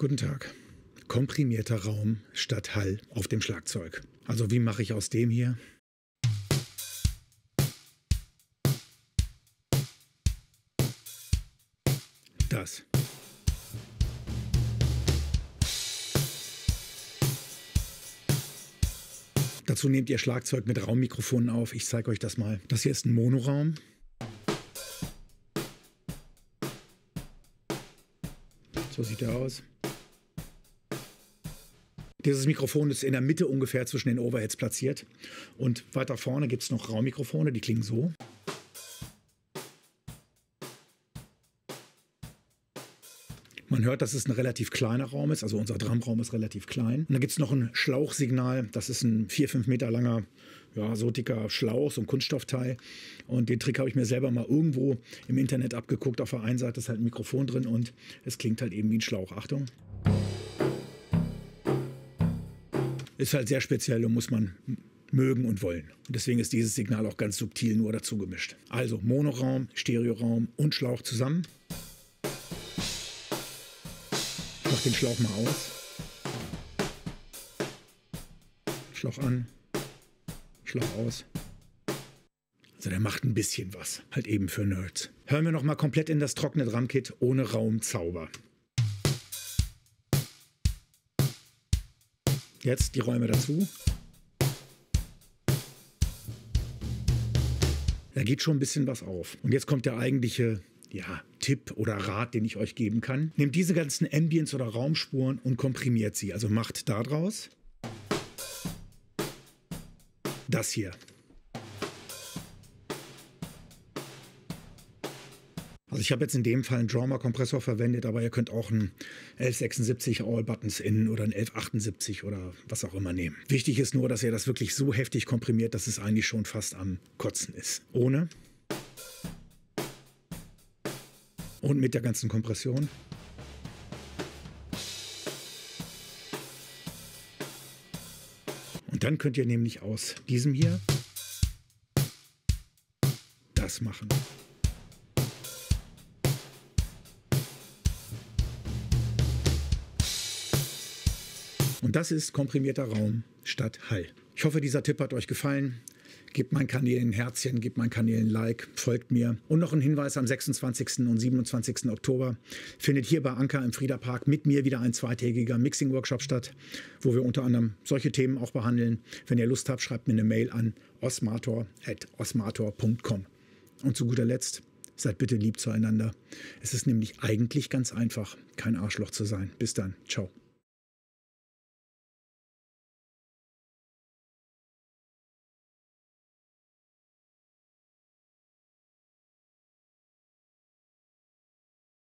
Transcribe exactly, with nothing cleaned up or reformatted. Guten Tag. Komprimierter Raum statt Hall auf dem Schlagzeug. Also wie mache ich aus dem hier? Das. Dazu nehmt ihr Schlagzeug mit Raummikrofonen auf. Ich zeige euch das mal. Das hier ist ein Monoraum. So sieht er aus. Dieses Mikrofon ist in der Mitte ungefähr zwischen den Overheads platziert. Und weiter vorne gibt es noch Raummikrofone, die klingen so. Man hört, dass es ein relativ kleiner Raum ist, also unser Drumraum ist relativ klein. Und dann gibt es noch ein Schlauchsignal, das ist ein vier, fünf Meter langer, ja, so dicker Schlauch, so ein Kunststoffteil. Und den Trick habe ich mir selber mal irgendwo im Internet abgeguckt. Auf der einen Seite ist halt ein Mikrofon drin und es klingt halt eben wie ein Schlauch. Achtung! Ist halt sehr speziell und muss man mögen und wollen. Und deswegen ist dieses Signal auch ganz subtil nur dazu gemischt. Also Monoraum, Stereoraum und Schlauch zusammen. Ich mache den Schlauch mal aus. Schlauch an. Schlauch aus. Also der macht ein bisschen was. Halt eben für Nerds. Hören wir nochmal komplett in das trockene Drumkit ohne Raumzauber. Jetzt die Räume dazu. Da geht schon ein bisschen was auf. Und jetzt kommt der eigentliche, ja, Tipp oder Rat, den ich euch geben kann. Nehmt diese ganzen Ambience oder Raumspuren und komprimiert sie. Also macht daraus das hier. Also ich habe jetzt in dem Fall einen Drawmer-Kompressor verwendet, aber ihr könnt auch einen elf sechsundsiebzig All-Buttons-In oder einen elf achtundsiebzig oder was auch immer nehmen. Wichtig ist nur, dass ihr das wirklich so heftig komprimiert, dass es eigentlich schon fast am Kotzen ist. Ohne und mit der ganzen Kompression. Und dann könnt ihr nämlich aus diesem hier das machen. Und das ist komprimierter Raum statt Hall. Ich hoffe, dieser Tipp hat euch gefallen. Gebt meinen Kanälen ein Herzchen, gebt meinen Kanälen ein Like, folgt mir. Und noch ein Hinweis, am sechsundzwanzigsten und siebenundzwanzigsten Oktober findet hier bei Anker im Friederpark mit mir wieder ein zweitägiger Mixing-Workshop statt, wo wir unter anderem solche Themen auch behandeln. Wenn ihr Lust habt, schreibt mir eine Mail an osmator at osmator punkt com. Und zu guter Letzt, seid bitte lieb zueinander. Es ist nämlich eigentlich ganz einfach, kein Arschloch zu sein. Bis dann, ciao.